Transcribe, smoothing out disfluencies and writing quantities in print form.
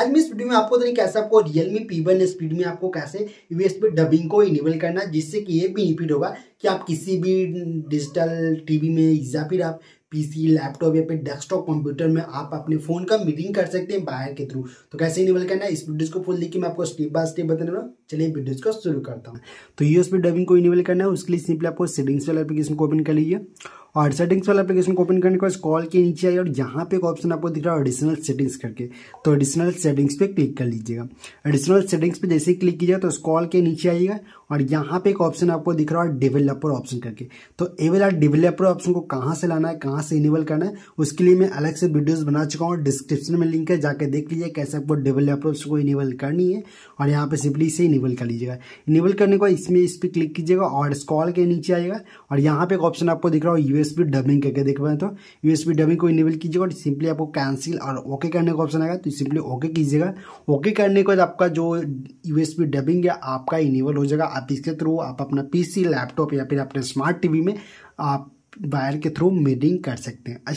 आज मैं इस वीडियो में आपको कैसे आपको Realme P1 स्पीड में आपको कैसे USB डबिंग को इनेबल करना है, जिससे कि ये बेनिफिट होगा कि आप किसी भी डिजिटल टीवी में या फिर आप पीसी, लैपटॉप या फिर डेस्कटॉप कंप्यूटर में आप अपने फ़ोन का मीटिंग कर सकते हैं बाहर के थ्रू। तो कैसे इनेबल करना है इस वीडियो को फुल देखिए, मैं आपको स्टेप बाय स्टेप बताने वाला हूँ। चलिए वीडियोस को शुरू करता हूँ। तो USB डबिंग को इनेबल करना है, उसके लिए सिंपली आपको सेटिंग्स वाला एप्लीकेशन को ओपन कर लीजिए और सेटिंग्स वाला एप्लीकेशन को ओपन करने के बाद स्क्रॉल के नीचे आइए और यहाँ पे एक ऑप्शन आपको दिख रहा है एडिशनल सेटिंग्स करके, तो एडिशनल सेटिंग्स पे क्लिक कर लीजिएगा। एडिशनल सेटिंग्स पे जैसे ही क्लिक कीजिएगा तो स्क्रॉल के नीचे आइएगा और यहाँ पे एक ऑप्शन आपको दिख रहा है डेवलपर ऑप्शन करके। तो ये वाला डेवलपर ऑप्शन को कहाँ से लाना है, कहाँ से इनेबल करना है, उसके लिए मैं अलग से वीडियोज़ बना चुका हूँ, डिस्क्रिप्शन में लिंक है, जाकर देख लीजिए कैसे आपको डेवलपर ऑप्शन को इनेबल करनी है। और यहाँ पर सिंपली इसे इनेबल कर लीजिएगा। इनेबल करने को इसमें इस पर क्लिक कीजिएगा और स्क्रॉल के नीचे आइएगा और यहाँ पे एक ऑप्शन आपको दिख रहा है USB डबिंग करके, देख पाए तो USB डबिंग को इनेबल कीजिएगा और सिंपली आपको कैंसिल और ओके करने का ऑप्शन आएगा, तो सिंपली ओके कीजिएगा। ओके करने के बाद आपका जो USB डबिंग है आपका इनेबल हो जाएगा। आप इसके थ्रू आप अपना PC, लैपटॉप या फिर अपने स्मार्ट टीवी में आप वायर के थ्रू मीटिंग कर सकते हैं।